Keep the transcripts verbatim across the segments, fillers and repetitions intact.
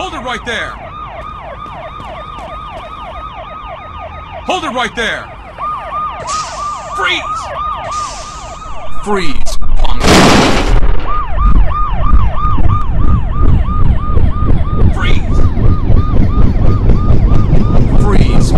Hold it right there! Hold it right there! Freeze! Freeze, punk! Freeze! Freeze,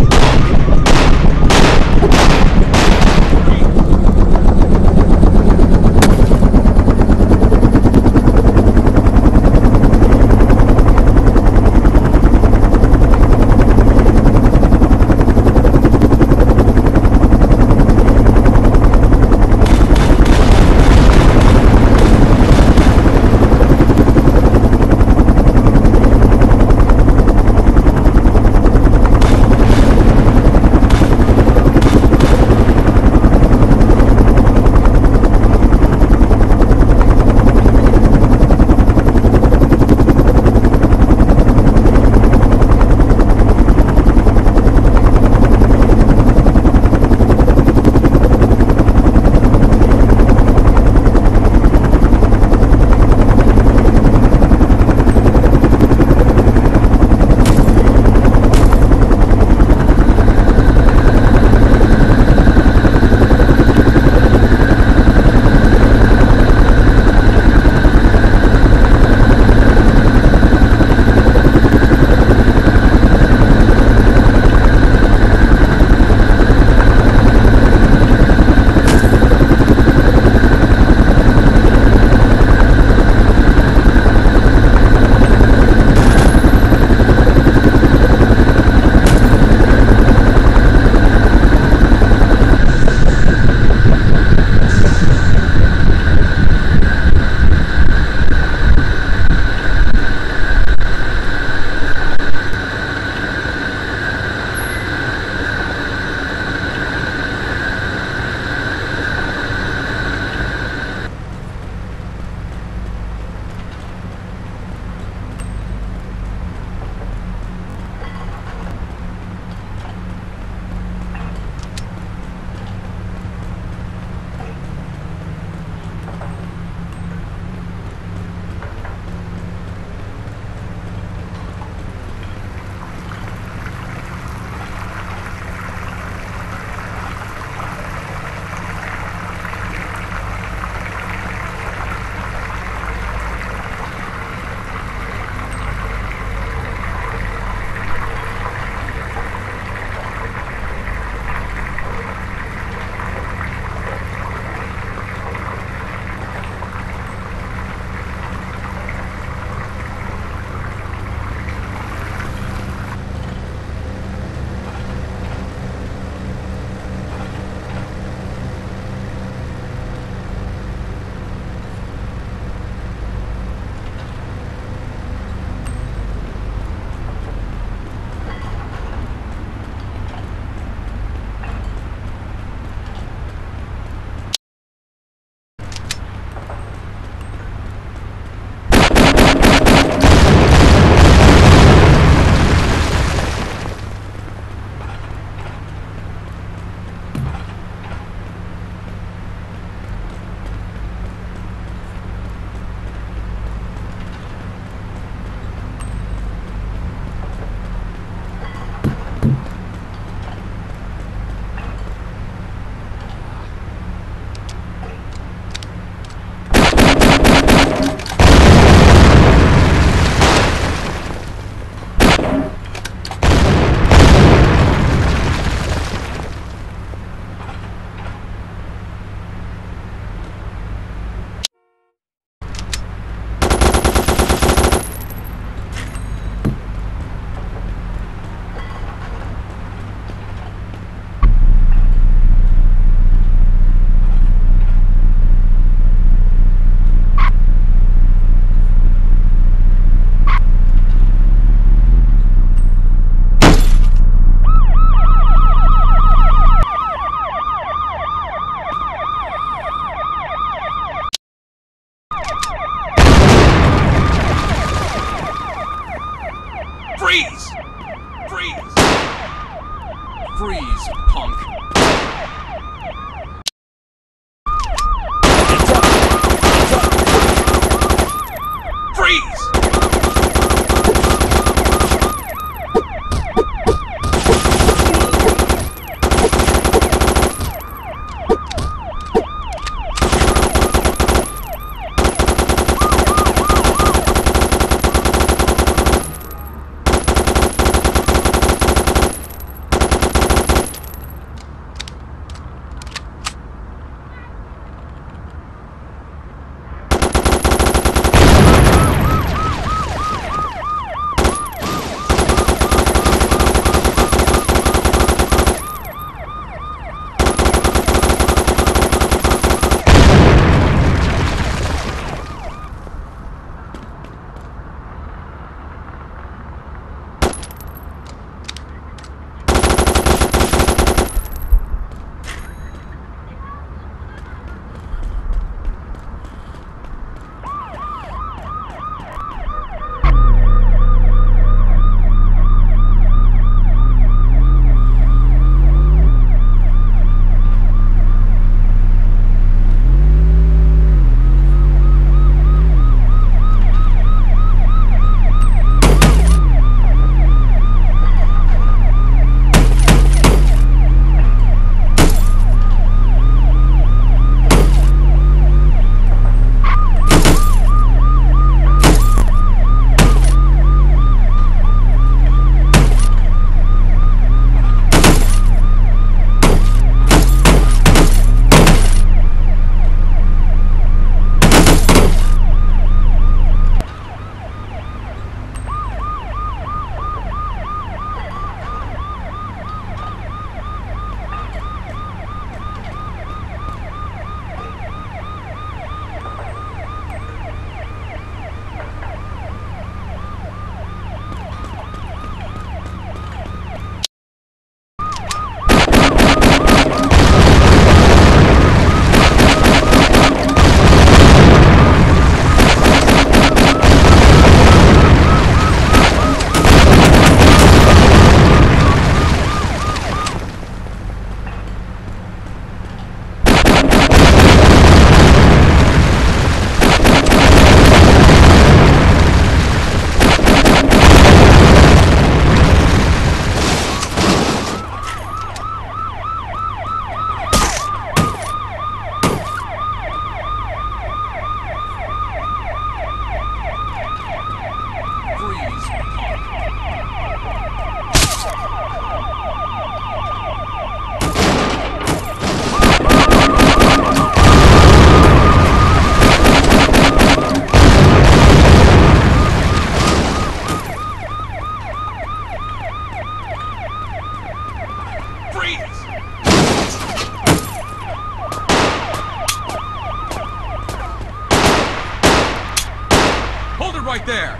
bird right there!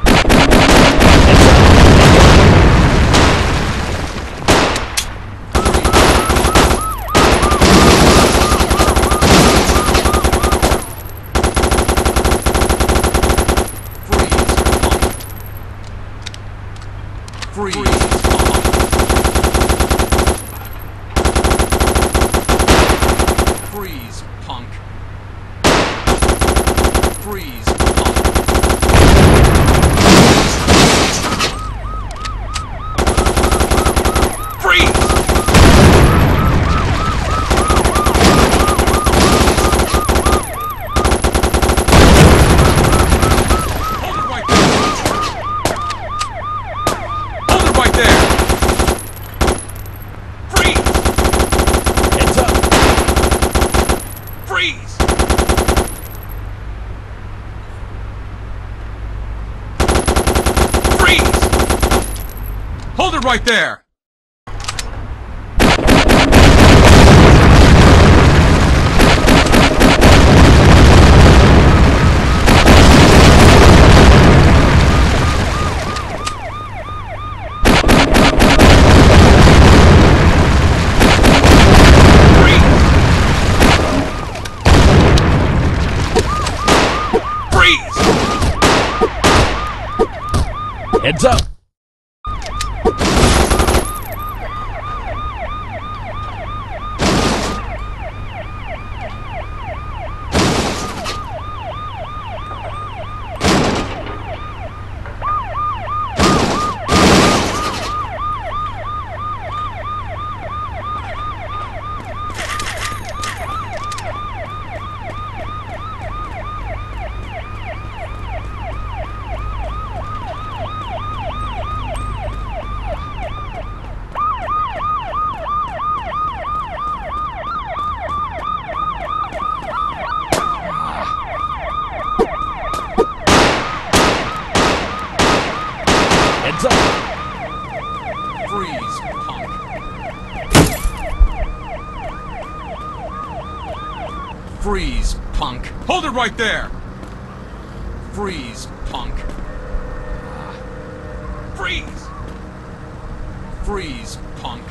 Freeze! Freeze! Freeze, punk! Freeze, punk! Hold it right there! Freeze! Freeze! Heads up! Freeze, punk. Freeze, punk. Hold it right there! Freeze, punk. Freeze! Freeze, punk.